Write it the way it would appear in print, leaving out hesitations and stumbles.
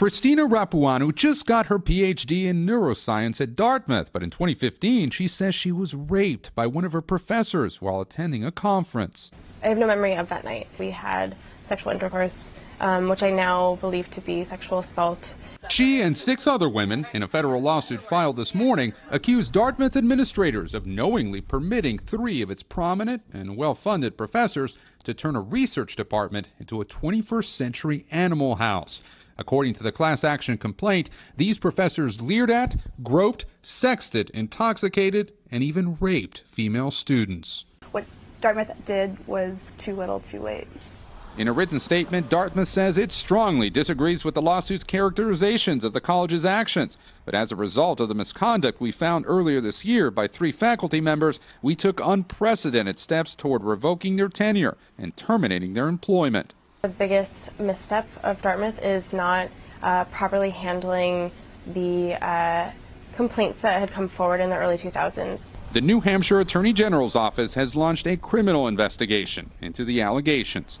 Christina Rapuano just got her PhD in neuroscience at Dartmouth, but in 2015, she says she was raped by one of her professors while attending a conference. I have no memory of that night. We had sexual intercourse, which I now believe to be sexual assault. She and six other women, in a federal lawsuit filed this morning, accused Dartmouth administrators of knowingly permitting three of its prominent and well-funded professors to turn a research department into a 21st century animal house. According to the class action complaint, these professors leered at, groped, sexted, intoxicated, and even raped female students. What Dartmouth did was too little, too late. In a written statement, Dartmouth says it strongly disagrees with the lawsuit's characterizations of the college's actions. But as a result of the misconduct we found earlier this year by three faculty members, we took unprecedented steps toward revoking their tenure and terminating their employment. The biggest misstep of Dartmouth is not properly handling the complaints that had come forward in the early 2000s. The New Hampshire Attorney General's Office has launched a criminal investigation into the allegations.